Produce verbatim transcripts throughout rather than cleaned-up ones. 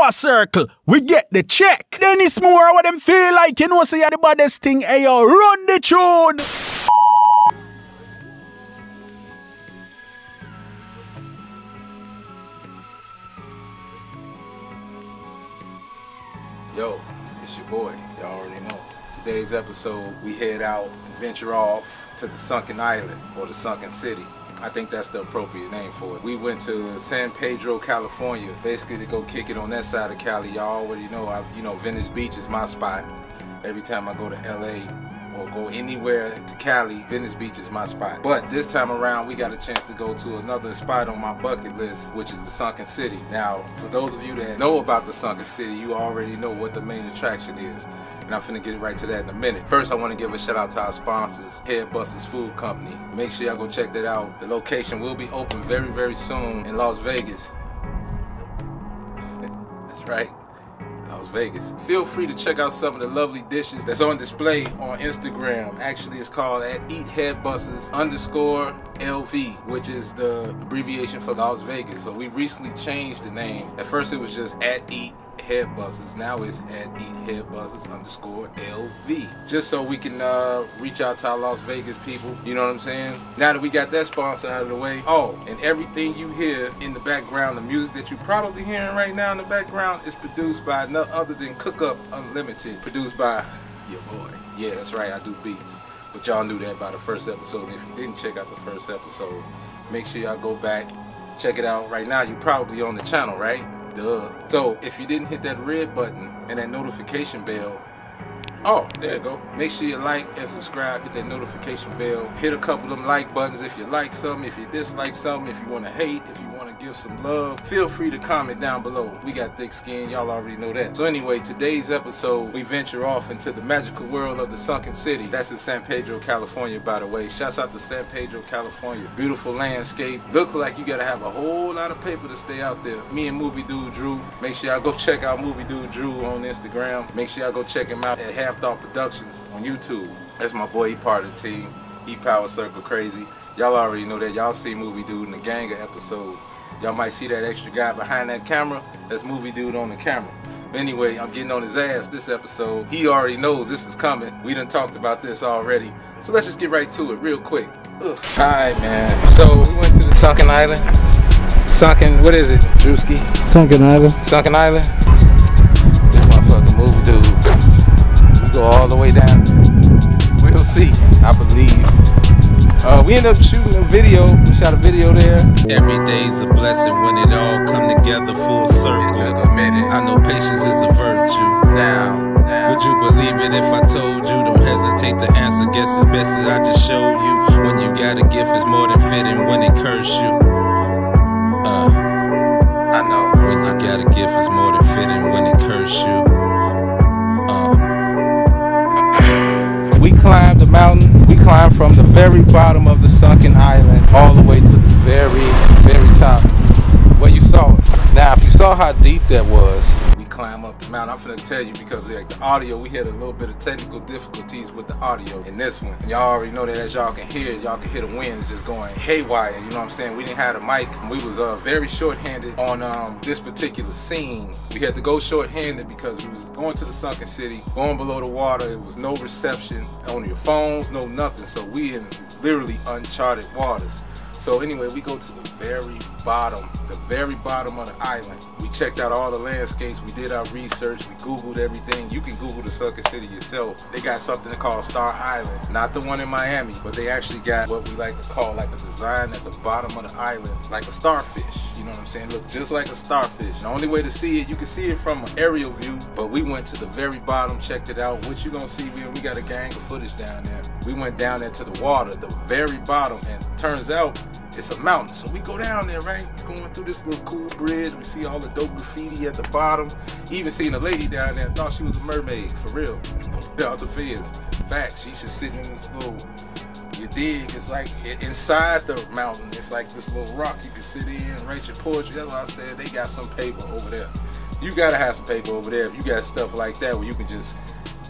PowerCircle, we get the check. Then it's more what them feel like, you know, say so the baddest thing, hey, yo, run the tune. Yo, it's your boy, y'all already know. Today's episode, we head out and venture off to the Sunken Island, or the Sunken City. I think that's the appropriate name for it. We went to San Pedro, California, basically to go kick it on that side of Cali. Y'all already know, I, you know, Venice Beach is my spot. Every time I go to L A or go anywhere to Cali, Venice Beach is my spot. But this time around, we got a chance to go to another spot on my bucket list, which is the Sunken City. Now, for those of you that know about the Sunken City, you already know what the main attraction is. And I'm finna get right to that in a minute. First, I wanna give a shout out to our sponsors, Headbusters Food Company. Make sure y'all go check that out. The location will be open very, very soon in Las Vegas. That's right. Las Vegas. Feel free to check out some of the lovely dishes that's on display on Instagram. Actually, it's called at eatheadbusters underscore L V, which is the abbreviation for Las Vegas. So we recently changed the name. At first, it was just at eat. Headbusters. Now it's at eatheadbusters underscore L V. Just so we can uh, reach out to our Las Vegas people. You know what I'm saying? Now that we got that sponsor out of the way. Oh, and everything you hear in the background, the music that you're probably hearing right now in the background is produced by none other than Cook Up Unlimited. Produced by your boy. Yeah, that's right. I do beats. But y'all knew that by the first episode. And if you didn't check out the first episode, make sure y'all go back. Check it out. Right now, you're probably on the channel, right? Duh. So if you didn't hit that red button and that notification bell, oh, there you go. Make sure you like and subscribe, hit that notification bell, hit a couple of them like buttons if you like something, if you dislike something, if you want to hate, if you want to give some love, feel free to comment down below. We got thick skin, y'all already know that. So anyway, today's episode, we venture off into the magical world of the Sunken City. That's in San Pedro, California, by the way. Shouts out to San Pedro, California. Beautiful landscape. Looks like you got to have a whole lot of paper to stay out there. Me and Movie Dude Drew, make sure y'all go check out Movie Dude Drew on Instagram. Make sure y'all go check him out at Half Half Thought Productions on YouTube. That's my boy, he part of the team. He PowerCircle crazy. Y'all already know that. Y'all see Movie Dude in the gang of episodes. Y'all might see that extra guy behind that camera. That's Movie Dude on the camera. But anyway, I'm getting on his ass this episode. He already knows this is coming. We done talked about this already. So let's just get right to it real quick. Ugh. All right, man. So we went to the Sunken Island. Sunken, what is it, Drewski? Sunken Island. Sunken Island. This motherfucking Movie Dude. Go all the way down. We'll see, I believe. Uh, we end up shooting a video. We shot a video there. Every day's a blessing when it all come together full circle. I know patience is a virtue. Now, would you believe it if I told you? Don't hesitate to answer. Guess it's best that I just show you. When you got a gift, it's more than fitting when it curse you. Uh, I know. When you got a gift, it's more than fitting when it curse you. We climbed the mountain. We climbed from the very bottom of the Sunken Island all the way to the very, very top where you saw it. Now, if you saw how deep that was, we climb up the mountain. I'm finna tell you because like the audio, we had a little bit of technical difficulties with the audio in this one. Y'all already know that as y'all can hear, y'all can hear the wind is just going haywire. You know what I'm saying? We didn't have a mic. We was uh, very shorthanded on um, this particular scene. We had to go shorthanded because we was going to the Sunken City, going below the water. It was no reception on your phones, no nothing. So we in literally uncharted waters. So anyway, we go to the very bottom, the very bottom of the island. We checked out all the landscapes. We did our research. We Googled everything. You can Google the Sunken City yourself. They got something called Star Island. Not the one in Miami, but they actually got what we like to call like a design at the bottom of the island, like a starfish. You know what I'm saying? Look just like a starfish. The only way to see it, you can see it from an aerial view, but we went to the very bottom, checked it out. What you gonna see, man, we got a gang of footage down there. We went down there to the water, the very bottom, and turns out, it's a mountain. So we go down there, right? Going through this little cool bridge. We see all the dope graffiti at the bottom. Even seen a lady down there. Thought she was a mermaid. For real. Out the feds. Facts. She's just sitting in this little, you dig? It's like inside the mountain. It's like this little rock you can sit in, write your poetry. That's why I said they got some paper over there. You gotta have some paper over there. If you got stuff like that where you can just,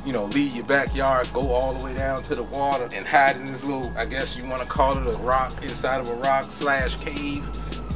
you know, leave your backyard, go all the way down to the water and hide in this little, I guess you want to call it a rock, inside of a rock slash cave.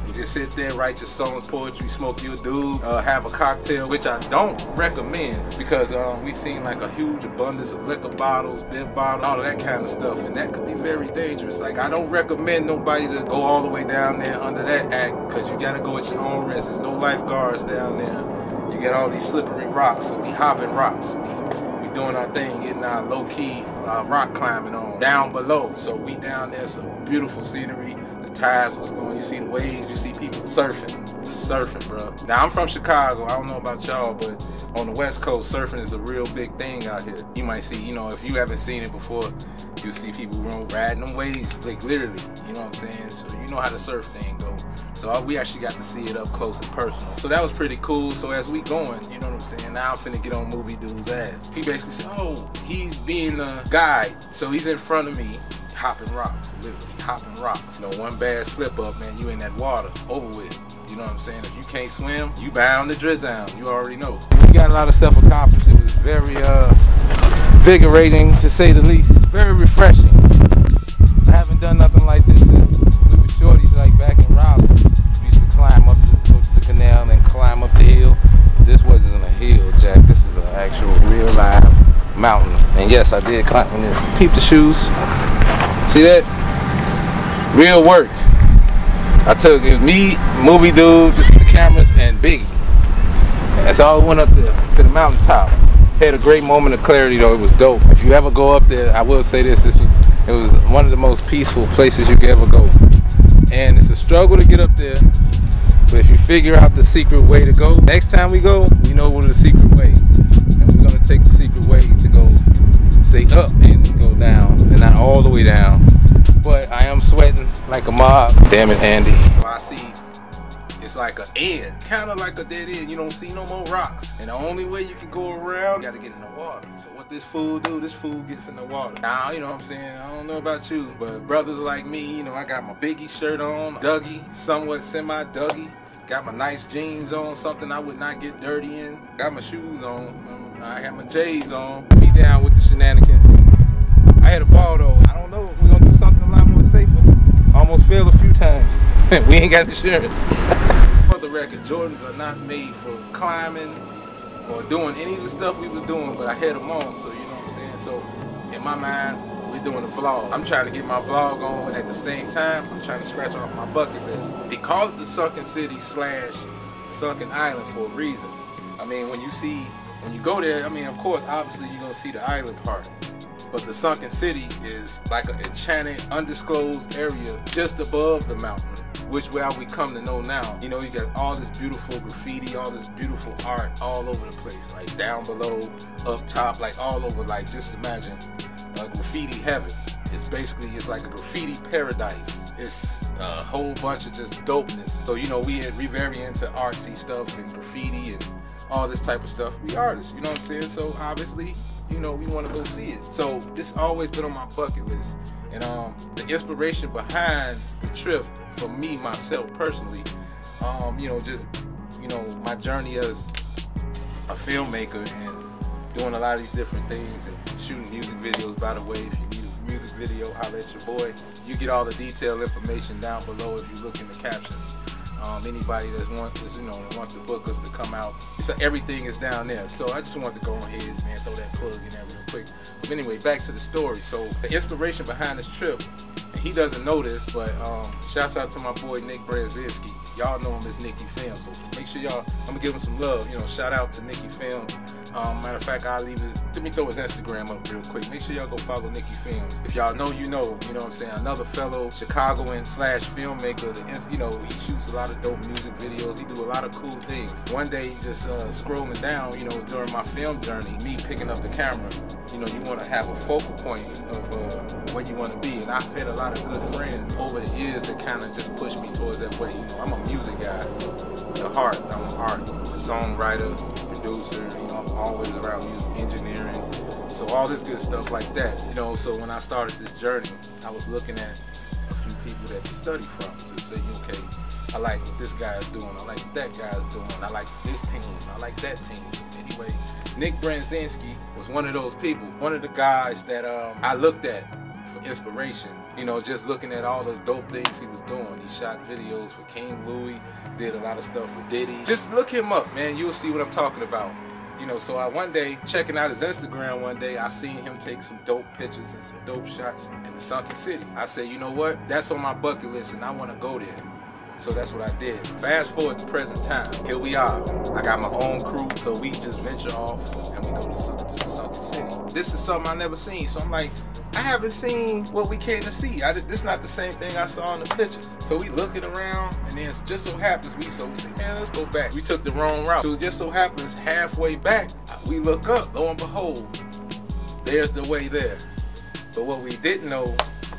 You just sit there, write your songs, poetry, smoke your dude, uh, have a cocktail, which I don't recommend because um, we seen like a huge abundance of liquor bottles, beer bottles, all of that kind of stuff, and that could be very dangerous. Like, I don't recommend nobody to go all the way down there under that act because you gotta go at your own risk. There's no lifeguards down there. You got all these slippery rocks, so we hopping rocks. We, doing our thing, getting our low-key uh, rock climbing on down below. So we down there, some beautiful scenery. The tides was going, you see the waves, you see people surfing, just surfing, bro. Now I'm from Chicago, I don't know about y'all, but on the West Coast, surfing is a real big thing out here. You might see, you know, if you haven't seen it before, you'll see people riding them waves, like literally, you know what I'm saying? So you know how the surf thing go. So we actually got to see it up close and personal. So that was pretty cool. So as we going, you know what I'm saying? Now I'm finna get on movie dude's ass. He basically said, oh, he's being a guide. So he's in front of me, hopping rocks, literally hopping rocks. You know, one bad slip up, man, you in that water, over with. You know what I'm saying? If you can't swim, you bound to drizzle. You already know. We got a lot of stuff accomplished. It was very uh, invigorating, to say the least. Very refreshing. I haven't done nothing like this since we were shorties, like back in Robin. We used to climb up, to go to the canal and climb up the hill. But this wasn't a hill, Jack. This was an actual real live mountain. And yes, I did climb on this. Peep the shoes. See that? Real work. I took it, me, movie dude, the cameras, and Biggie. That's all. We went up there to the mountaintop. Had a great moment of clarity though. It was dope. If you ever go up there, I will say this, this was, it was one of the most peaceful places you could ever go. And it's a struggle to get up there, but if you figure out the secret way to go, next time we go, you know what the secret way. And we're gonna take the secret way to go stay up and go down, and not all the way down. But I am sweating like a mob. Damn it, Andy. So I see it's like an end, kind of like a dead end. You don't see no more rocks. And the only way you can go around, you gotta get in the water. So what this fool do, this fool gets in the water. Now, you know what I'm saying? I don't know about you, but brothers like me, you know, I got my Biggie shirt on, Dougie, somewhat semi-Dougie. Got my nice jeans on, something I would not get dirty in. Got my shoes on, I got my J's on. Be down with the shenanigans. I had a ball though. I don't know, we're gonna do something a lot more safer. Almost failed a few times. We ain't got insurance. For the record, Jordans are not made for climbing or doing any of the stuff we was doing, but I had them on, so you know what I'm saying? So in my mind, we're doing a vlog. I'm trying to get my vlog on, and at the same time, I'm trying to scratch off my bucket list. They call it the Sunken City slash Sunken Island for a reason. I mean, when you see, when you go there, I mean, of course, obviously, you're gonna see the island part. But the Sunken City is like an enchanted, undisclosed area just above the mountain, which where we come to know now. You know, you got all this beautiful graffiti, all this beautiful art all over the place, like down below, up top, like all over. Like, just imagine a graffiti heaven. It's basically, it's like a graffiti paradise. It's a whole bunch of just dopeness. So, you know, we we very into artsy stuff and graffiti and all this type of stuff. We artists, you know what I'm saying? So obviously, you know, we want to go see it. So this always been on my bucket list. And um, the inspiration behind the trip for me, myself personally, um, you know, just, you know, my journey as a filmmaker and doing a lot of these different things and shooting music videos. By the way, if you need a music video, holler at your boy. You get all the detailed information down below if you look in the captions. Um, anybody that wants, you know, that wants to book us to come out, so everything is down there. So I just wanted to go ahead and throw that plug in there real quick. But anyway, back to the story. So the inspiration behind this trip, and he doesn't know this, but um, shouts out to my boy Nick Brzezinski. Y'all know him as Nicky Films, so make sure y'all, I'm gonna give him some love. You know, shout out to Nicky Films. Um, matter of fact, I'll leave his, let me throw his Instagram up real quick. Make sure y'all go follow Nicky Films. If y'all know, you know, you know what I'm saying? Another fellow Chicagoan slash filmmaker, that, you know, he shoots a lot of dope music videos. He do a lot of cool things. One day, just uh, scrolling down, you know, during my film journey, me picking up the camera, you know, you want to have a focal point of uh, where you want to be. And I've had a lot of good friends over the years that kind of just pushed me towards that way. You know, I'm a music guy, the heart, I'm an art, songwriter, producer, you know, I'm always around music, engineering, so all this good stuff like that, you know. So when I started this journey, I was looking at a few people that to study from, to say, okay, I like what this guy is doing, I like what that guy is doing, I like this team, I like that team. Anyway, Nick Brzezinski was one of those people, one of the guys that um, I looked at for inspiration. you know, just looking at all the dope things he was doing. He shot videos for King Louis, did a lot of stuff for Diddy. Just look him up, man. You'll see what I'm talking about. You know, so I one day, checking out his Instagram one day, I seen him take some dope pictures and some dope shots in the Sunken City. I said, you know what? That's on my bucket list and I want to go there. So that's what I did. Fast forward to present time. Here we are. I got my own crew, so we just venture off and we go to, some, to the Sunken City. This is something I never seen, so I'm like, I haven't seen what we came to see. I, this is not the same thing I saw in the pictures. So we looking around, and then just so happens we so we say, man, let's go back. We took the wrong route. So just so happens halfway back, we look up. Lo and behold, there's the way there. But what we didn't know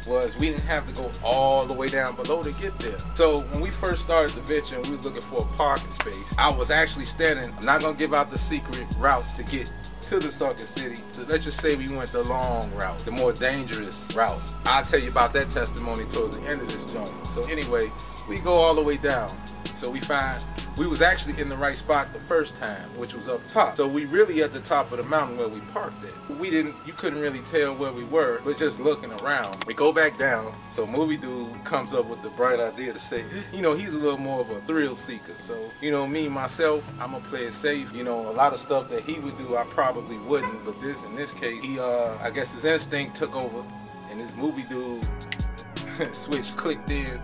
was we didn't have to go all the way down below to get there. So when we first started the venture and we was looking for a parking space, I was actually standing, I'm not gonna give out the secret route to get to the Sunken City. So let's just say we went the long route, the more dangerous route. I'll tell you about that testimony towards the end of this journey. So anyway, we go all the way down. So we find we was actually in the right spot the first time, which was up top. So we really at the top of the mountain where we parked at. We didn't, you couldn't really tell where we were, but just looking around. We go back down, so Movie Dude comes up with the bright idea to say, you know, he's a little more of a thrill seeker. So, you know, me, myself, I'm gonna play it safe. You know, a lot of stuff that he would do, I probably wouldn't, but this, in this case, he, uh, I guess his instinct took over, and this Movie Dude switch clicked in.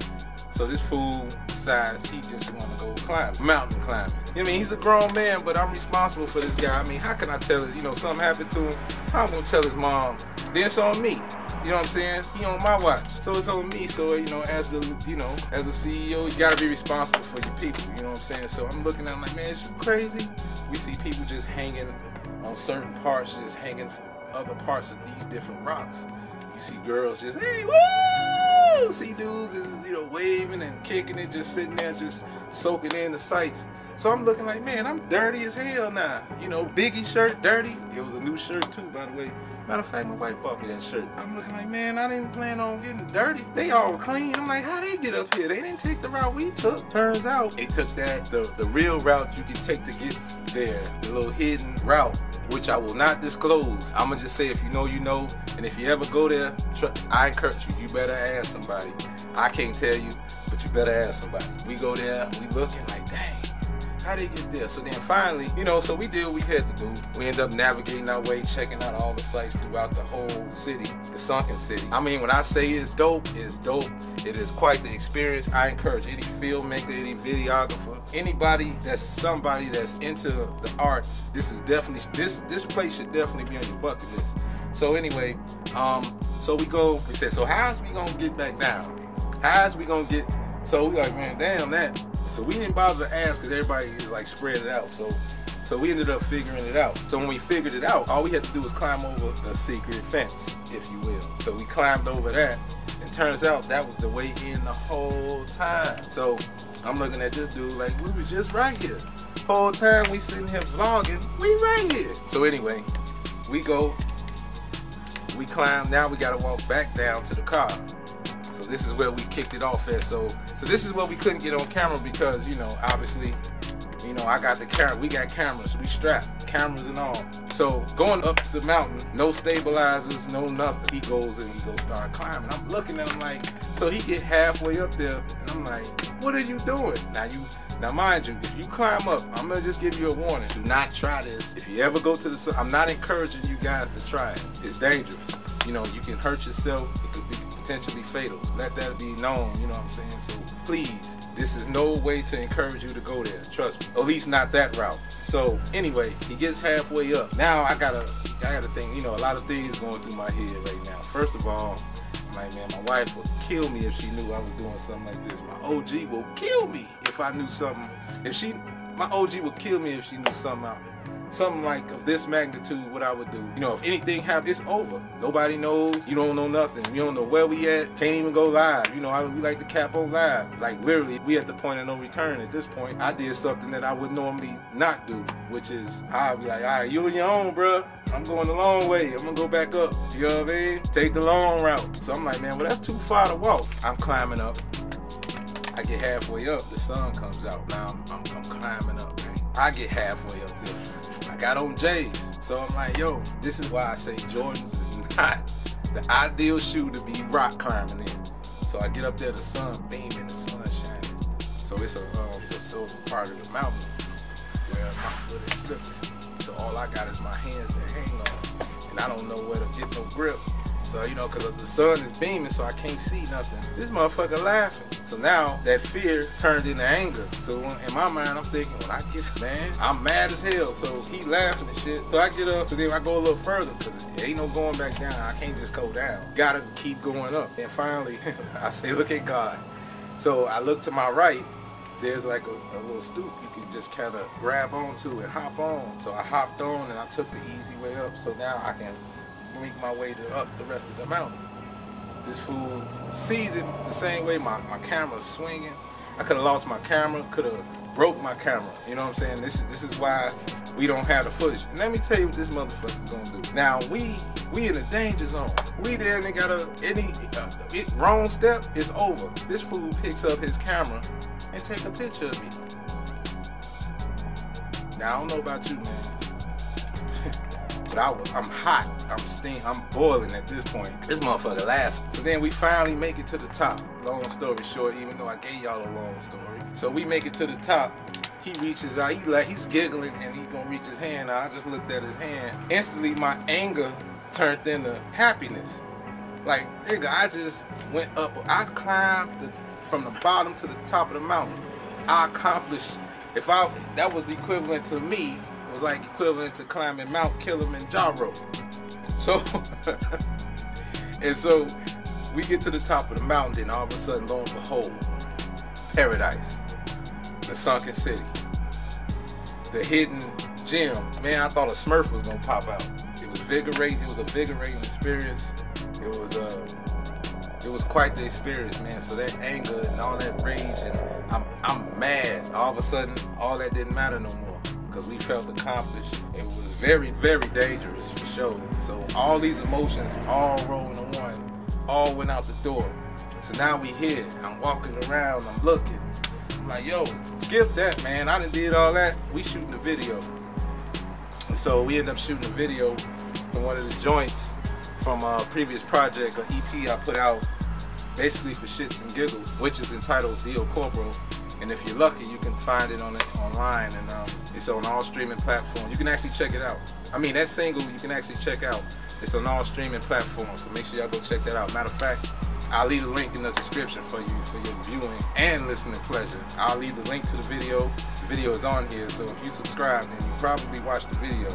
So this fool decides he just want to go climbing, mountain climbing. You know, I mean, he's a grown man, but I'm responsible for this guy. I mean, how can I tell it? You know, something happened to him. I'm gonna tell his mom. Then it's on me. You know what I'm saying? He on my watch, so it's on me. So you know, as the you know, as a C E O, you gotta be responsible for your people. You know what I'm saying? So I'm looking at him like, man, is you crazy? We see people just hanging on certain parts, just hanging from other parts of these different rocks. You see girls just, hey, woo! See dudes is, you know, waving and kicking it, just sitting there, just soaking in the sights. So I'm looking like, man, I'm dirty as hell now. You know, Biggie shirt, dirty. It was a new shirt too, by the way. Matter of fact, my wife bought me that shirt. I'm looking like, man, I didn't plan on getting dirty. They all clean. I'm like, how they get up here? They didn't take the route we took. Turns out they took that, the, the real route you can take to get there, the little hidden route, which I will not disclose. I'm gonna just say, if you know, you know, and if you ever go there, I encourage you, you better ask somebody. I can't tell you, but you better ask somebody. We go there, we looking like, dang, how they get there? So then finally, you know, so we did what we had to do. We end up navigating our way, checking out all the sites throughout the whole city, the Sunken City. I mean, when I say it's dope, it's dope. It is quite the experience. I encourage any filmmaker, any videographer, anybody that's somebody that's into the arts, this is definitely, this this place should definitely be on your bucket list. So anyway, um, so we go, we said, so how's we gonna get back down? How's we gonna get, so we like, man, damn that. So we didn't bother to ask because everybody is like spread it out. So so we ended up figuring it out. So when we figured it out, all we had to do was climb over the secret fence, if you will. So we climbed over that. And turns out that was the way in the whole time. So I'm looking at this dude like, we was just right here. Whole time we sitting here vlogging, we right here. So anyway, we go, we climb. Now we gotta walk back down to the car. So this is where we kicked it off at. So, so this is what we couldn't get on camera because, you know, obviously, you know, I got the camera. We got cameras. We strapped cameras and all. So going up the mountain, no stabilizers, no nothing. He goes and he goes start climbing. I'm looking at him like, so he get halfway up there, and I'm like, what are you doing? Now you, now mind you, if you climb up, I'm gonna just give you a warning. Do not try this. If you ever go to the, I'm not encouraging you guys to try it. It's dangerous. You know, you can hurt yourself. It could be potentially fatal. Let that be known, you know what I'm saying? So please, this is no way to encourage you to go there, trust me. At least not that route. So anyway, he gets halfway up. Now I gotta, I gotta think, you know, a lot of things going through my head right now. First of all, I'm like, man, my wife would kill me if she knew I was doing something like this. My O G will kill me if I knew something. If she, my O G would kill me if she knew something out. Something like of this magnitude, what I would do. You know, if anything happens, it's over. Nobody knows. You don't know nothing. You don't know where we at. Can't even go live. You know, I, we like to cap on live. Like, literally, we at the point of no return at this point. I did something that I would normally not do, which is I'd be like, all right, you on your own, bruh. I'm going the long way. I'm going to go back up. You know what I mean? Take the long route. So I'm like, man, well, that's too far to walk. I'm climbing up. I get halfway up. The sun comes out. Now I'm, I'm, I'm climbing up, man. I get halfway up there. Got on J's. So I'm like, yo, this is why I say Jordans is not the ideal shoe to be rock climbing in. So I get up there, the sun beaming, the sun shining. So it's a, um, it's a silver part of the mountain where my foot is slipping. So all I got is my hands that hang on, and I don't know where to get no grip. So, you know, because the sun is beaming, so I can't see nothing. This motherfucker laughing. So now that fear turned into anger. So in my mind, I'm thinking, when I get, man, I'm mad as hell. So he laughing and shit. So I get up, and then I go a little further, because it ain't no going back down. I can't just go down. Gotta keep going up. And finally, I say, look at God. So I look to my right. There's like a, a little stoop you can just kind of grab onto and hop on. So I hopped on, and I took the easy way up. So now I can make my way to up the rest of the mountain. This fool sees it the same way my, my camera's swinging. I could have lost my camera, could have broke my camera. You know what I'm saying? This is this is why we don't have the footage. And let me tell you what this motherfucker's gonna do. Now we we in the danger zone. We there and they got a any uh, it, wrong step, it's over. This fool picks up his camera and take a picture of me. Now I don't know about you, man. But I was, I'm hot, I'm steam, I'm boiling at this point. This motherfucker laughing. So then we finally make it to the top. Long story short, even though I gave y'all a long story. So we make it to the top. He reaches out, he like, he's giggling and he's gonna reach his hand. I just looked at his hand. Instantly, my anger turned into happiness. Like, nigga, I just went up. I climbed the, from the bottom to the top of the mountain. I accomplished, if I, that was equivalent to me, was like equivalent to climbing Mount Kilimanjaro. So, and so we get to the top of the mountain, and all of a sudden, lo and behold, paradise, the sunken city, the hidden gem. Man, I thought a Smurf was gonna pop out. It was invigorating. It was a invigorating experience. It was uh, it was quite the experience, man. So that anger and all that rage, and I'm I'm mad. All of a sudden, all that didn't matter no more, because we felt accomplished. It was very, very dangerous for sure. So all these emotions all rolled into one, all went out the door. So now we here, I'm walking around, I'm looking. I'm like, yo, skip that, man. I done did all that. We shooting a video. And so we end up shooting a video from one of the joints from a previous project, an E P I put out basically for shits and giggles, which is entitled Dio Corpo. And if you're lucky, you can find it on it online, and um, it's on all streaming platforms. You can actually check it out. I mean, that single you can actually check out. It's on all streaming platforms, so make sure y'all go check that out. Matter of fact, I'll leave a link in the description for you for your viewing and listening pleasure. I'll leave the link to the video. The video is on here, so if you subscribe, then you probably watch the video.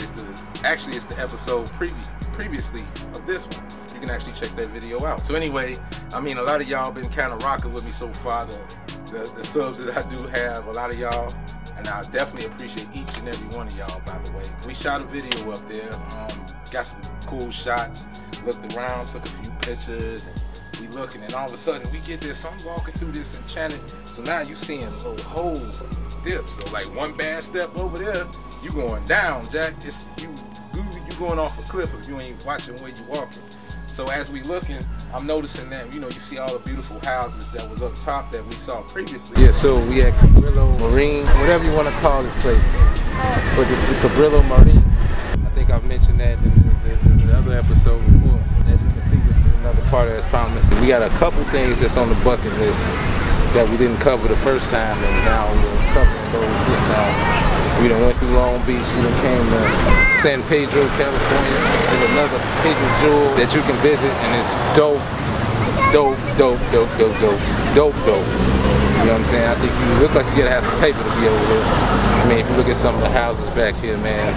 It's the actually it's the episode preview previously of this one. You can actually check that video out. So anyway, I mean, a lot of y'all been kind of rocking with me so far. The, The, the subs that I do have, a lot of y'all, and I definitely appreciate each and every one of y'all, by the way. We shot a video up there, um, got some cool shots, looked around, took a few pictures, and we looking, and all of a sudden we get this, so I'm walking through this enchanted, so now you seeing little holes and dips, so like one bad step over there, you going down, Jack, it's, you, you going off a cliff if you ain't watching where you walking. So as we looking, I'm noticing that, you know, you see all the beautiful houses that was up top that we saw previously. Yeah, so we had Cabrillo Marine, whatever you want to call this place, but the, the Cabrillo Marine. I think I've mentioned that in the, the, in the other episode before. As you can see, this is another part of this promise. We got a couple things that's on the bucket list that we didn't cover the first time, and now we'll cover those now. We done went through Long Beach, we done came to San Pedro, California. There's another hidden jewel that you can visit, and it's dope, dope, dope, dope, dope, dope, dope, dope. You know what I'm saying? I think you look like you gotta have some paper to be over there. I mean, if you look at some of the houses back here, man,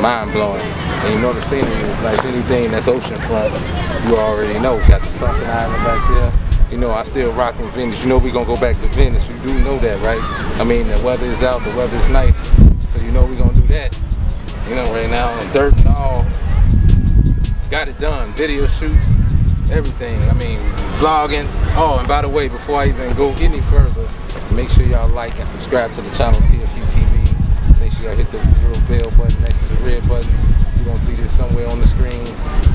mind-blowing. And you know the scenery, like anything that's oceanfront, you already know. Got the sunken island back there. You know, I still rockin' Venice. You know we gonna go back to Venice. You do know that, right? I mean, the weather is out, the weather is nice. So you know we're gonna do that. You know, right now, dirt and all. Got it done. Video shoots, everything. I mean, vlogging. Oh, and by the way, before I even go any further, make sure y'all like and subscribe to the channel, T F U T V. Make sure y'all hit the little bell button next to the red button. You're gonna see this somewhere on the screen.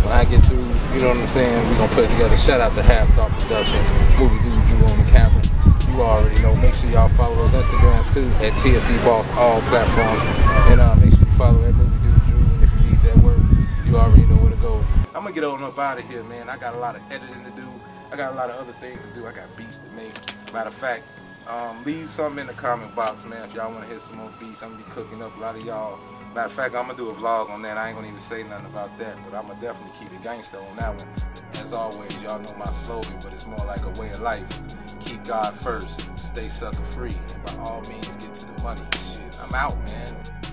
When I get through, you know what I'm saying, we're gonna put it together. Shout out to Half Thought Productions, movie dude, you on the camera. You already know. Make sure y'all follow those Instagrams too at T F E Boss, all platforms. And uh, make sure you follow that movie dude Drew. And if you need that work, you already know where to go. I'm gonna get on up out of here, man. I got a lot of editing to do. I got a lot of other things to do. I got beats to make. Matter of fact, um, leave something in the comment box, man, if y'all want to hear some more beats. I'm gonna be cooking up a lot of y'all. Matter of fact, I'm gonna do a vlog on that. I ain't gonna even say nothing about that, but I'm gonna definitely keep it gangster on that one. As always, y'all know my slogan, but it's more like a way of life. Keep God first, stay sucker free, and by all means get to the money. Shit, I'm out, man.